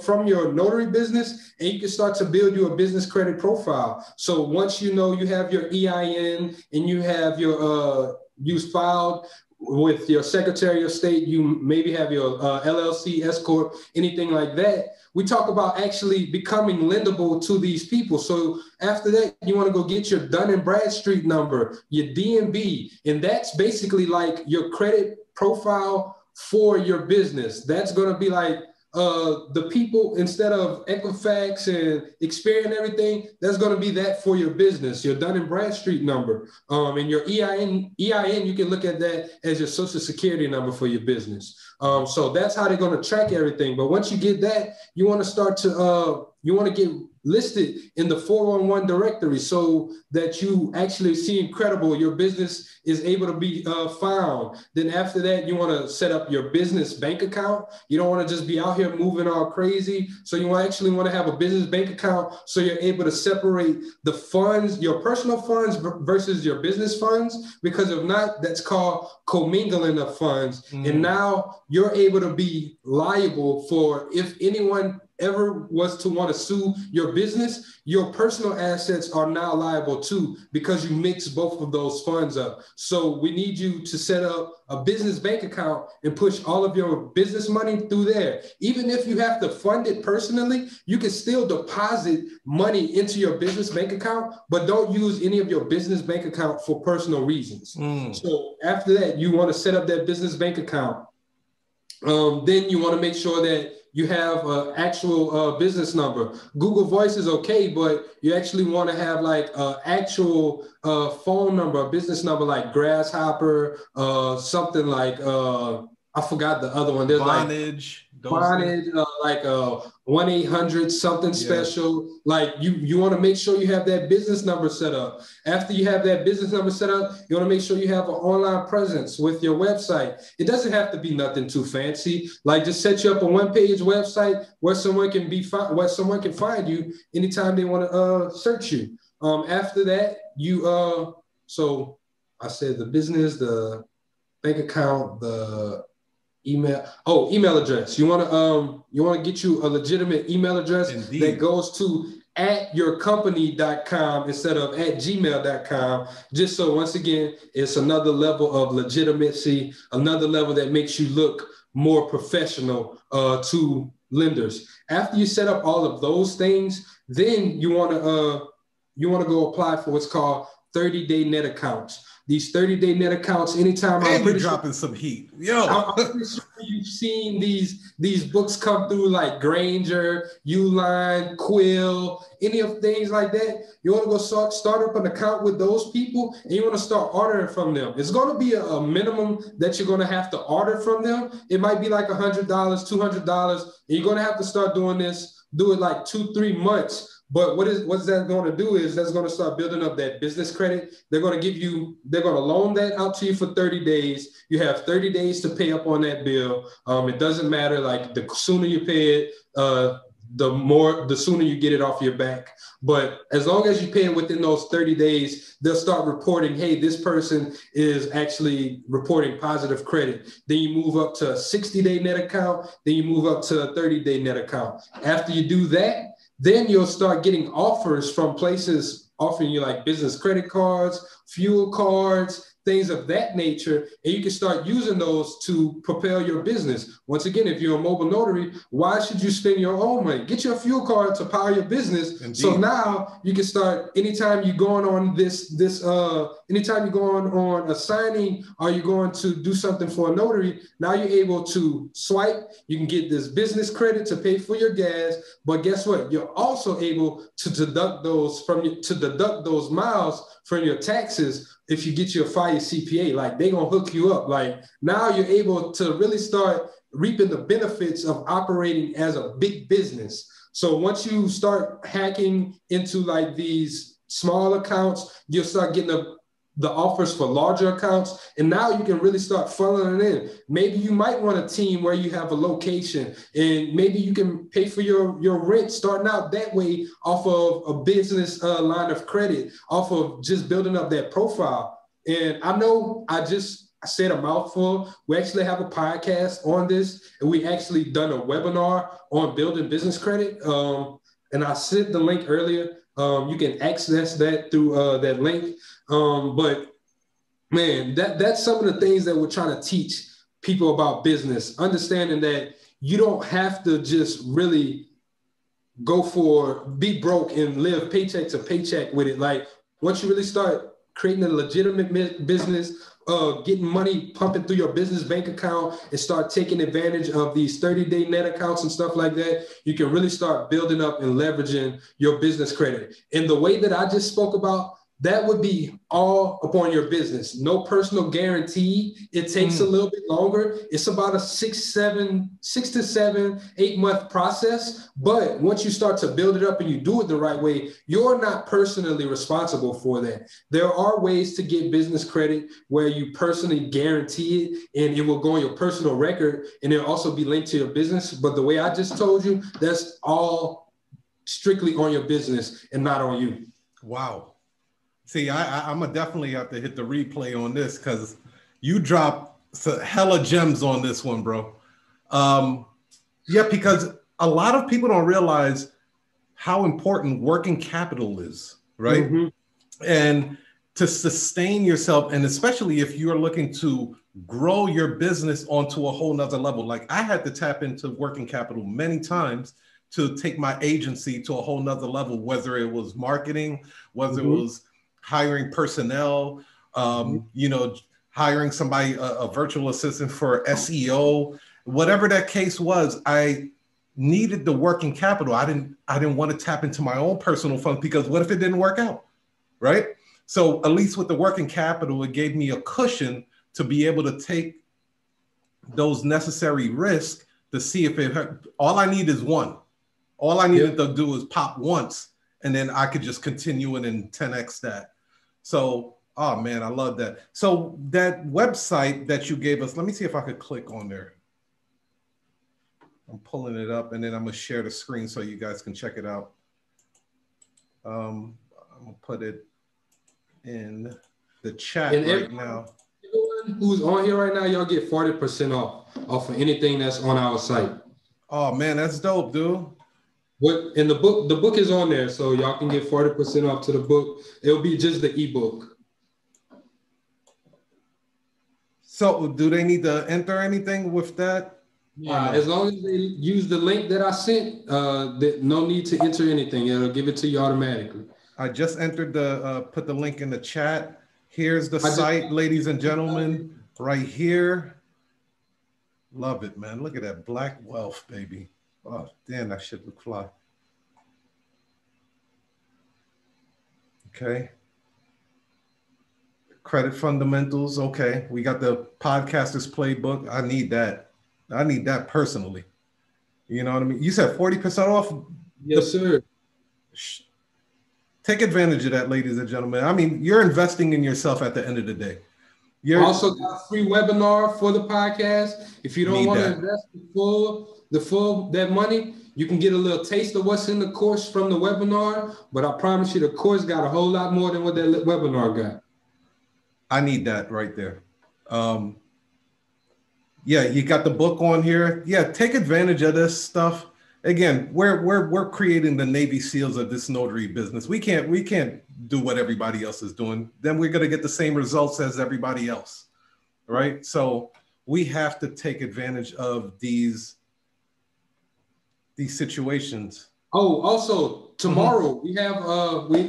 from your notary business and you can start to build your business credit profile. So once you know you have your EIN and you have your you filed with your Secretary of State, you maybe have your LLC, S Corp, anything like that. We talk about actually becoming lendable to these people. So after that, you want to go get your Dun & Bradstreet number, your DNB, and that's basically like your credit profile for your business. That's going to be like the people, instead of Equifax and Experian and everything, that's going to be that for your business, your Dun & Bradstreet number. And your EIN, you can look at that as your social security number for your business. So that's how they're going to track everything. But once you get that, you want to start to, you want to get listed in the 411 directory so that you actually see incredible, your business is able to be found. Then after that, you want to set up your business bank account. You don't want to just be out here moving all crazy. So you actually want to have a business bank account so you're able to separate the funds, your personal funds versus your business funds, because if not, that's called commingling of funds. Mm. And now you're able to be liable for if anyone ever was to want to sue your business, your personal assets are now liable too, because you mix both of those funds up. So we need you to set up a business bank account and push all of your business money through there. Even if you have to fund it personally, you can still deposit money into your business bank account, but don't use any of your business bank account for personal reasons. Mm. So after that, you want to set up that business bank account. Then you want to make sure that you have an actual business number. Google Voice is okay, but you actually want to have like an actual phone number, a business number like Grasshopper, something like, I forgot the other one. There's like 1-800 something special. Like you want to make sure you have that business number set up. After you have that business number set up, you want to make sure you have an online presence with your website. It doesn't have to be nothing too fancy. Like just set you up a one-page website where someone can find you anytime they want to search you. After that, you so I said the business, the bank account, the email address. You want to get you a legitimate email address. Indeed. That goes to @yourcompany.com instead of @gmail.com, just so once again, it's another level of legitimacy, another level that makes you look more professional to lenders. After you set up all of those things, then you want to go apply for what's called 30-day net accounts. These 30-day net accounts, anytime I'm dropping some heat. Yo, I'm pretty sure you've seen these books come through like Granger, Uline, Quill, any of things like that. You want to go start up an account with those people and you want to start ordering from them. It's going to be a minimum that you're going to have to order from them. It might be like $100, $200, and you're going to have to start doing this, do it like 2-3 months. But what's that going to do is that's going to start building up that business credit. They're going to loan that out to you for 30 days. You have 30 days to pay up on that bill. It doesn't matter. Like the sooner you pay it, the sooner you get it off your back. But as long as you pay it within those 30 days, they'll start reporting, hey, this person is actually reporting positive credit. Then you move up to a 60-day net account. Then you move up to a 30-day net account. After you do that, then you'll start getting offers from places offering you like business credit cards, fuel cards, things of that nature, and you can start using those to propel your business. Once again, if you're a mobile notary, why should you spend your own money? Get your fuel card to power your business. Indeed. So now you can start, anytime you're going on anytime you're going on a signing or you're going to do something for a notary, now you're able to swipe, you can get this business credit to pay for your gas, but guess what? You're also able to deduct those miles from your taxes. If you get your fire CPA, like they're gonna hook you up. Like now you're able to really start reaping the benefits of operating as a big business. So once you start hacking into like these small accounts, you'll start getting the offers for larger accounts. And now you can really start funneling it in. Maybe you might want a team where you have a location, and maybe you can pay for your rent starting out that way off of a business line of credit, off of just building up that profile. And I know I just said a mouthful. We actually have a podcast on this, and we actually done a webinar on building business credit. And I sent the link earlier. You can access that through that link. But man, that's some of the things that we're trying to teach people about business, understanding that you don't have to just really be broke and live paycheck to paycheck with it. Like once you really start creating a legitimate business, getting money pumping through your business bank account and start taking advantage of these 30-day net accounts and stuff like that, you can really start building up and leveraging your business credit. And the way that I just spoke about, that would be all upon your business. No personal guarantee. It takes a little bit longer. It's about a 8 month process. But once you start to build it up and you do it the right way, you're not personally responsible for that. There are ways to get business credit where you personally guarantee it, and it will go on your personal record, and it'll also be linked to your business. But the way I just told you, that's all strictly on your business and not on you. Wow. See, I'm going to definitely have to hit the replay on this because you dropped some hella gems on this one, bro. Yeah, because a lot of people don't realize how important working capital is, right? Mm-hmm. And to sustain yourself, and especially if you're looking to grow your business onto a whole nother level. Like I had to tap into working capital many times to take my agency to a whole nother level, whether it was marketing, whether it was hiring personnel, hiring somebody, a virtual assistant for SEO, whatever that case was, I needed the working capital. I didn't want to tap into my own personal funds because what if it didn't work out, right? So at least with the working capital, it gave me a cushion to be able to take those necessary risks to see if it hurt. All I need is one. All I needed to do is pop once, and then I could just continue it and 10X that. So, oh man, I love that. So that website that you gave us, let me see if I could click on there. I'm pulling it up and then I'm gonna share the screen so you guys can check it out. I'm gonna put it in the chat right now. Everyone who's on here right now, y'all get 40% off of anything that's on our site. Oh man, that's dope, dude. What in the book is on there, so y'all can get 40% off to the book. It'll be just the ebook. So do they need to enter anything with that? Yeah, as long as they use the link that I sent, no need to enter anything. It'll give it to you automatically. I just entered put the link in the chat. Here's the site, ladies and gentlemen, right here. Love it, man. Look at that Black Wealth, baby. Oh, damn, that shit look fly. Okay. Credit fundamentals. Okay. We got the Podcasters Playbook. I need that. I need that personally. You know what I mean? You said 40% off? Yes, sir. Take advantage of that, ladies and gentlemen. I mean, you're investing in yourself at the end of the day. You're also got a free webinar for the podcast. If you don't want to invest the full that money, you can get a little taste of what's in the course from the webinar, but I promise you the course got a whole lot more than what that webinar got. I need that right there. Yeah, you got the book on here. Yeah, take advantage of this stuff. again, we're creating the Navy Seals of this notary business. We can't do what everybody else is doing. Then we're going to get the same results as everybody else, right? So we have to take advantage of these situations. Oh, also tomorrow we have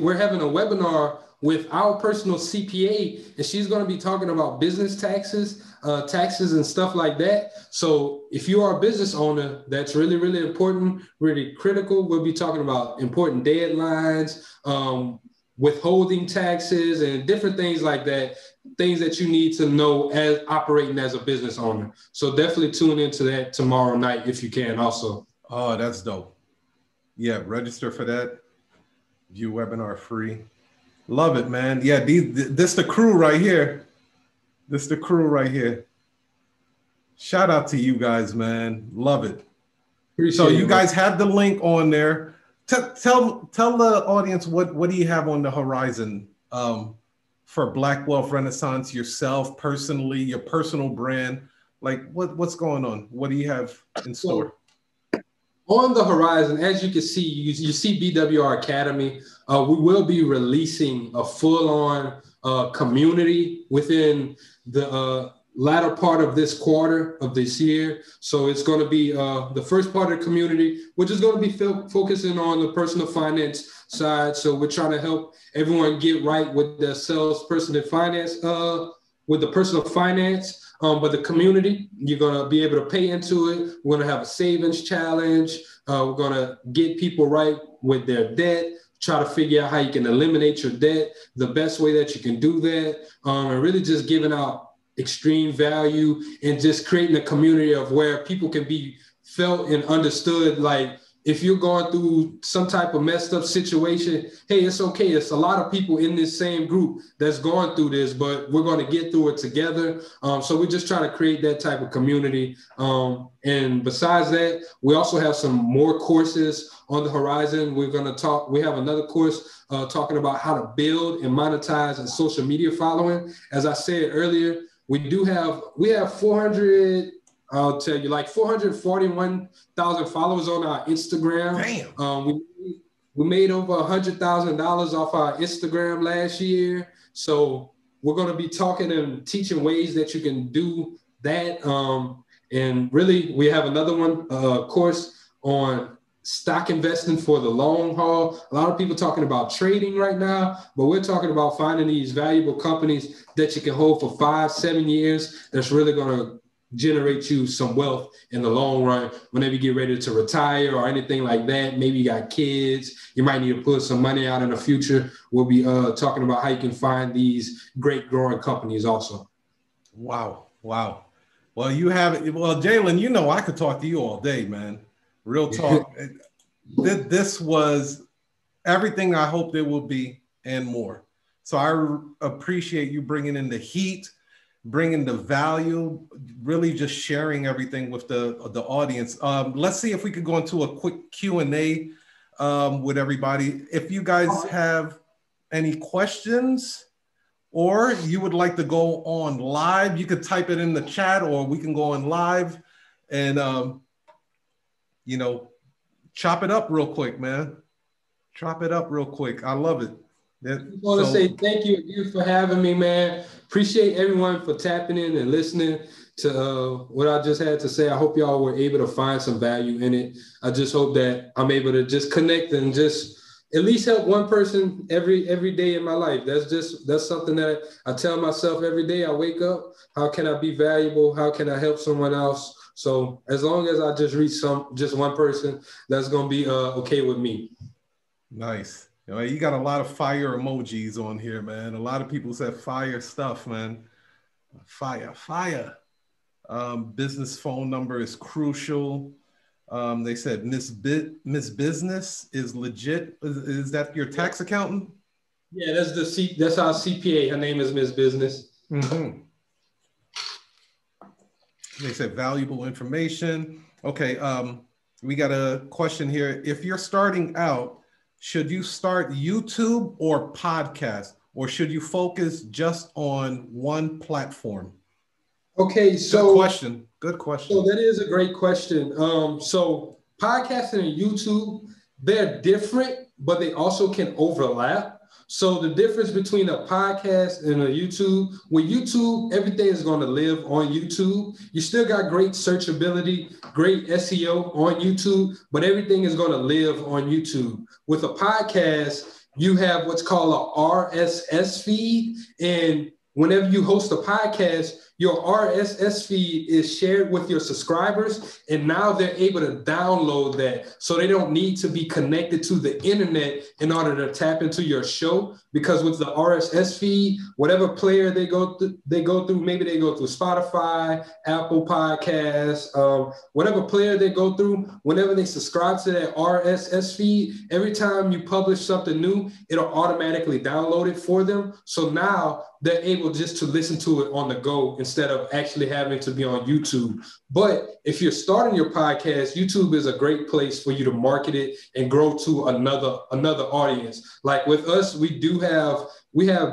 we're having a webinar with our personal CPA, and she's going to be talking about business taxes, taxes and stuff like that. So if you are a business owner, that's really, really important, really critical. We'll be talking about important deadlines, withholding taxes and different things like that, things that you need to know as operating as a business owner. So definitely tune into that tomorrow night if you can also. Oh, that's dope. Yeah, register for that. View webinar free. Love it, man. Yeah, this the crew right here. This the crew right here. Shout out to you guys, man. Love it. Appreciate so you guys have the link on there. Tell the audience what do you have on the horizon for Black Wealth Renaissance, yourself personally, your personal brand. Like what's going on? What do you have in store? On the horizon, as you can see, you see BWR Academy. We will be releasing a full-on community within the latter part of this quarter of this year. So it's going to be the first part of the community, which is going to be focusing on the personal finance side. So we're trying to help everyone get right with their sales, personal finance, with the personal finance. But the community, you're going to be able to pay into it. We're going to have a savings challenge. We're going to get people right with their debt, try to figure out how you can eliminate your debt, the best way that you can do that, and really just giving out extreme value and just creating a community of where people can be felt and understood. Like if you're going through some type of messed up situation, hey, it's okay. It's a lot of people in this same group that's going through this, but we're going to get through it together. So we're just trying to create that type of community. And besides that, we also have some more courses on the horizon. We're going to talk. We have another course talking about how to build and monetize a social media following. As I said earlier, we have 400. I'll tell you, like 441,000 followers on our Instagram. Damn. We made over $100,000 off our Instagram last year. So we're going to be talking and teaching ways that you can do that. And really, we have another one course on stock investing for the long haul. A lot of people talking about trading right now, but we're talking about finding these valuable companies that you can hold for 5-7 years. That's really going to generate you some wealth in the long run whenever you get ready to retire or anything like that. Maybe you got kids, you might need to put some money out in the future. We'll be talking about how you can find these great growing companies also. Wow. Well, Jalen, you know I could talk to you all day, man. Real talk. This was everything I hoped it would be and more. So I appreciate you bringing in the heat, bringing the value, really just sharing everything with the audience. Let's see if we could go into a quick Q&A with everybody. If you guys have any questions or you would like to go on live, you could type it in the chat or we can go on live and, chop it up real quick, man. Chop it up real quick. I love it. I just want to say thank you again for having me, man. Appreciate everyone for tapping in and listening to what I just had to say. I hope y'all were able to find some value in it. I just hope that I'm able to just connect and just at least help one person every day in my life. That's something that I tell myself every day. I wake up, how can I be valuable? How can I help someone else? So as long as I just reach just one person, that's going to be okay with me. Nice. You got a lot of fire emojis on here, man. A lot of people said fire stuff, man. Fire. Business phone number is crucial. They said Miss Business is legit. Is that your tax accountant? Yeah, that's our CPA. Her name is Miss Business. Mm-hmm. They said valuable information. Okay, we got a question here. If you're starting out, should you start YouTube or podcast, or should you focus just on one platform? Okay, so good question. So that is a great question. So podcasting and YouTube, they're different, but they also can overlap. So the difference between a podcast and a YouTube, with YouTube, everything is going to live on YouTube. You still got great searchability, great SEO on YouTube, but everything is going to live on YouTube. With a podcast, you have what's called an RSS feed. And whenever you host a podcast, your RSS feed is shared with your subscribers, and now they're able to download that. So they don't need to be connected to the internet in order to tap into your show, because with the RSS feed, whatever player they go through, maybe they go through Spotify, Apple Podcasts, whatever player they go through, whenever they subscribe to that RSS feed, every time you publish something new, it'll automatically download it for them. So now they're able just to listen to it on the go instead of actually having to be on YouTube. But if you're starting your podcast, YouTube is a great place for you to market it and grow to another audience. Like with us, we have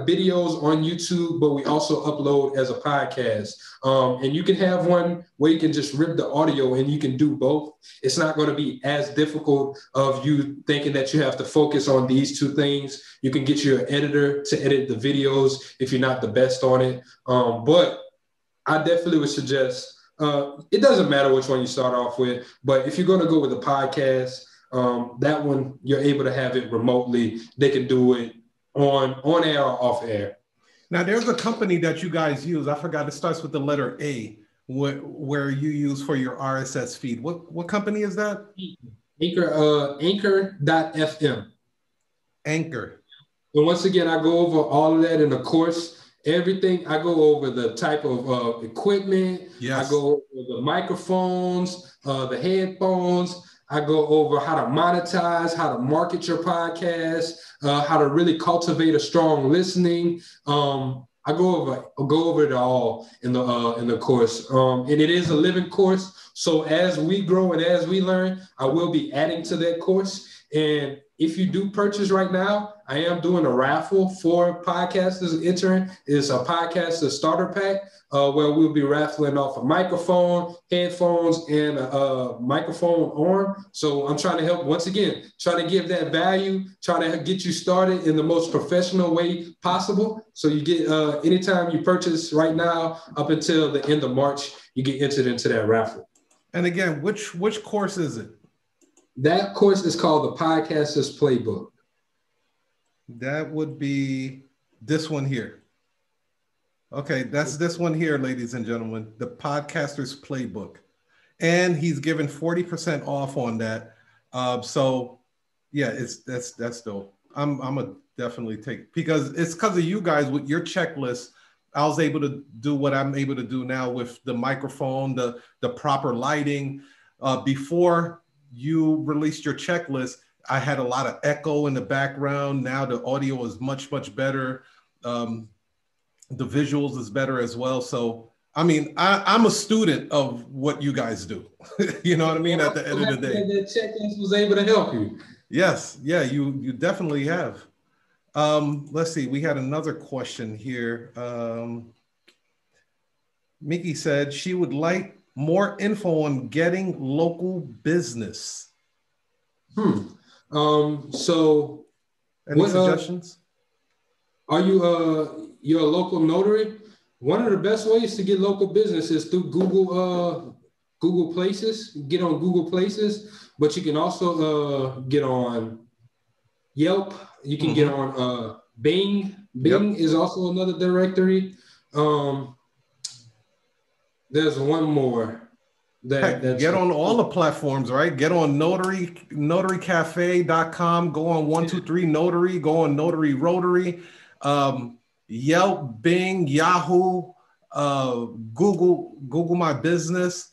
videos on YouTube, but we also upload as a podcast. And you can have one where you can just rip the audio and you can do both. It's not going to be as difficult of you thinking that you have to focus on these two things. You can get your editor to edit the videos if you're not the best on it. But I definitely would suggest, it doesn't matter which one you start off with, but if you're going to go with a podcast, that one, you're able to have it remotely. They can do it on air or off air. Now, there's a company that you guys use. I forgot. It starts with the letter A, where you use for your RSS feed. What company is that? Anchor, anchor.fm. Anchor. And once again, I go over all of that in the course. Everything, I go over the type of equipment. Yes. I go over the microphones, the headphones. I go over how to monetize, how to market your podcast, how to really cultivate a strong listening. I go over it all in the course, and it is a living course. So as we grow and as we learn, I will be adding to that course. And if you do purchase right now, I am doing a raffle for podcasters entering. It's a podcaster starter pack where we'll be raffling off a microphone, headphones, and a microphone arm. So I'm trying to help, once again, try to give that value, try to get you started in the most professional way possible. So you get, anytime you purchase right now, up until the end of March, you get entered into that raffle. And again, which course is it? That course is called the Podcasters Playbook. That would be this one here. Okay, that's this one here, ladies and gentlemen, the Podcasters Playbook. And he's given 40% off on that. So yeah, that's dope. I'm gonna definitely take, because it's because of you guys with your checklist, I was able to do what I'm able to do now with the microphone, the proper lighting. Before you released your checklist, I had a lot of echo in the background. Now the audio is much, much better. The visuals is better as well. So, I mean, I'm a student of what you guys do. You know what I mean? At the end of the day. That checklist was able to help you. Yes. Yeah, you definitely have. Let's see. We had another question here. Mickey said she would like more info on getting local business. So any suggestions? Are you you're a local notary? One of the best ways to get local business is through Google Places. Get on Google Places, but you can also get on Yelp. You can get on Bing. Bing is also another directory. There's one more. Get on all the platforms, right? Get on notarycafe.com. Go on 123 Notary. Go on Notary Rotary, Yelp, Bing, Yahoo, Google My Business.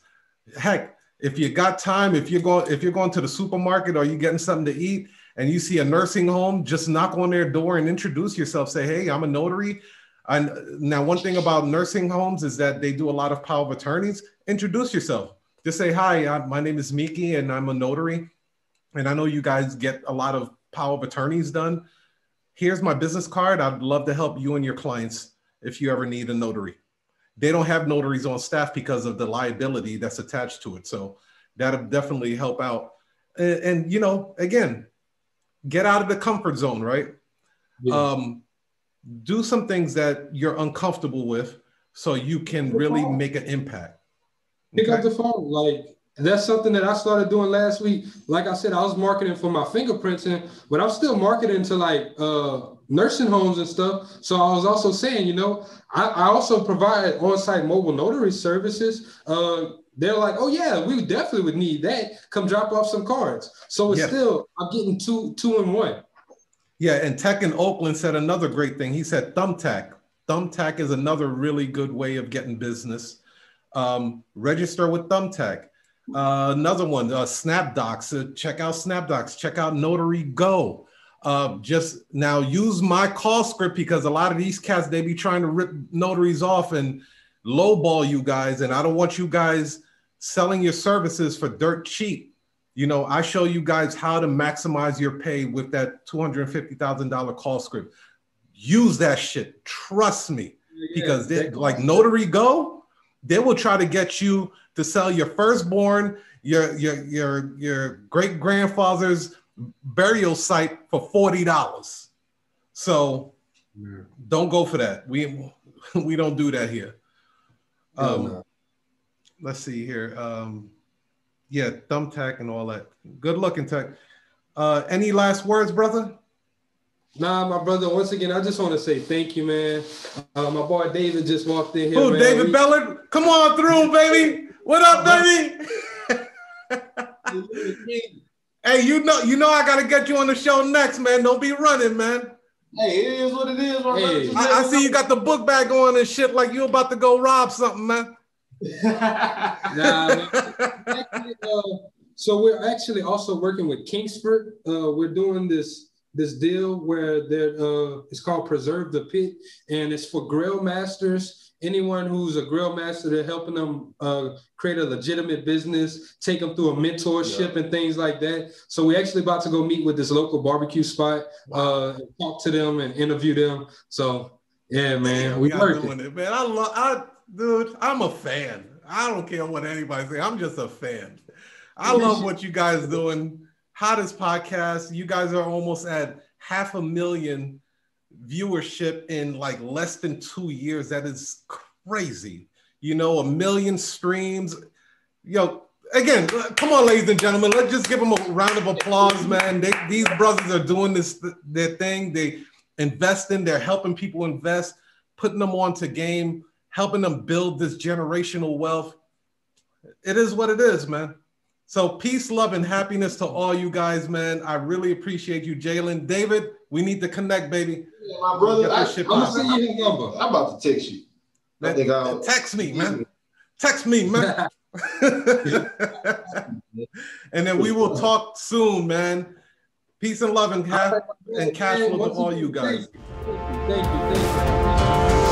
Heck, if you got time, if you're going to the supermarket or you're getting something to eat and you see a nursing home, just knock on their door and introduce yourself. Say, hey, I'm a notary. And now, one thing about nursing homes is that they do a lot of power of attorneys. Introduce yourself. Just say, hi, my name is Mickey and I'm a notary. And I know you guys get a lot of power of attorneys done. Here's my business card. I'd love to help you and your clients if you ever need a notary. They don't have notaries on staff because of the liability that's attached to it. So that'll definitely help out. and you know, again, get out of the comfort zone, right? Yeah. Do some things that you're uncomfortable with so you can really make an impact. Pick up the phone. Like, that's something that I started doing last week. Like I said, I was marketing for my fingerprints, but I'm still marketing to like nursing homes and stuff. So I was also saying, you know, I also provide on-site mobile notary services. They're like, oh yeah, we definitely would need that. Come drop off some cards. So it's still, I'm getting two in one. Yeah, and Tech in Oakland said another great thing. He said Thumbtack. Thumbtack is another really good way of getting business. Register with Thumbtack. Another one, Snapdocs. Check out Snapdocs. Check out Notary Go. Just now use my call script, because a lot of these cats, they be trying to rip notaries off and lowball you guys. And I don't want you guys selling your services for dirt cheap. You know, I show you guys how to maximize your pay with that $250,000 call script. Use that shit. Trust me, because they, like Notary Go, they will try to get you to sell your firstborn, your great grandfather's burial site for $40. So don't go for that. We don't do that here. Let's see here. Yeah, Thumbtack and all that. Good looking, Tech. Any last words, brother? Nah, my brother. Once again, I just want to say thank you, man. My boy David just walked in here. Oh, David Bellard, come on through, baby. What up, baby? Hey, you know, I gotta get you on the show next, man. Don't be running, man. Hey, it is what it is. My brother. I see you got the book bag on and shit, like you about to go rob something, man. Nah, man. So we're actually also working with Kingsford. We're doing this deal where it's called Preserve the Pit, and it's for grill masters. Anyone who's a grill master, they're helping them create a legitimate business, take them through a mentorship and things like that. So we're actually about to go meet with this local barbecue spot, and talk to them and interview them. So yeah, man, we are doing it, man. Dude, I'm a fan. I don't care what anybody say. I'm just a fan. I love what you guys doing. Hottest podcast. You guys are almost at 500,000 viewership in like less than 2 years. That is crazy. You know, 1 million streams. Yo, again, come on, ladies and gentlemen. Let's just give them a round of applause, man. These brothers are doing their thing. They investing. They're helping people invest, putting them onto game, helping them build this generational wealth. It is what it is, man. So peace, love, and happiness to all you guys, man. I really appreciate you, Jalen. David, we need to connect, baby. Yeah, my brother, I'm going to send you his number. I'm about to text you. Text me, man. Text me, man. And then we will talk soon, man. Peace and love and cash flow to all you guys. Thank you.